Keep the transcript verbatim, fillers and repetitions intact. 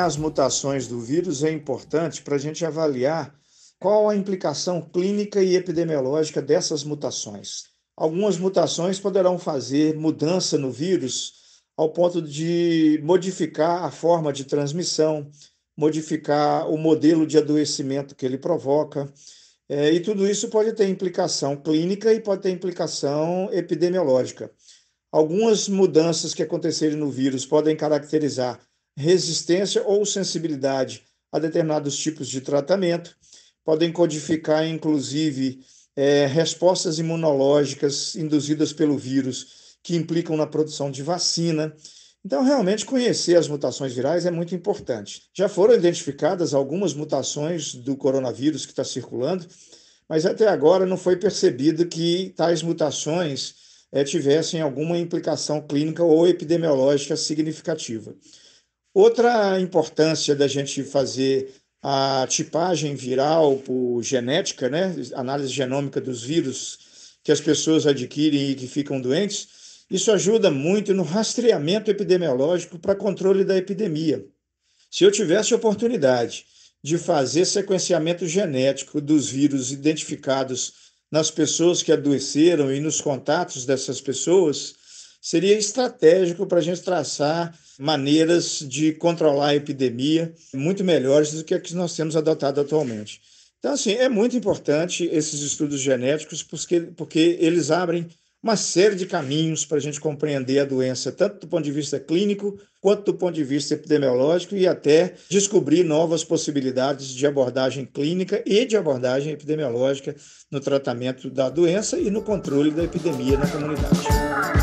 acompanhar as mutações do vírus é importante para a gente avaliar qual a implicação clínica e epidemiológica dessas mutações. Algumas mutações poderão fazer mudança no vírus ao ponto de modificar a forma de transmissão, modificar o modelo de adoecimento que ele provoca, é, e tudo isso pode ter implicação clínica e pode ter implicação epidemiológica. Algumas mudanças que acontecerem no vírus podem caracterizar resistência ou sensibilidade a determinados tipos de tratamento, podem codificar, inclusive, É, respostas imunológicas induzidas pelo vírus que implicam na produção de vacina. Então, realmente, conhecer as mutações virais é muito importante. Já foram identificadas algumas mutações do coronavírus que está circulando, mas até agora não foi percebido que tais mutações é, tivessem alguma implicação clínica ou epidemiológica significativa. Outra importância da gente fazer a tipagem viral por genética, né, análise genômica dos vírus que as pessoas adquirem e que ficam doentes, isso ajuda muito no rastreamento epidemiológico para controle da epidemia. Se eu tivesse a oportunidade de fazer sequenciamento genético dos vírus identificados nas pessoas que adoeceram e nos contatos dessas pessoas, seria estratégico para a gente traçar maneiras de controlar a epidemia muito melhores do que a que nós temos adotado atualmente. Então, assim, é muito importante esses estudos genéticos porque, porque eles abrem uma série de caminhos para a gente compreender a doença, tanto do ponto de vista clínico, quanto do ponto de vista epidemiológico e até descobrir novas possibilidades de abordagem clínica e de abordagem epidemiológica no tratamento da doença e no controle da epidemia na comunidade.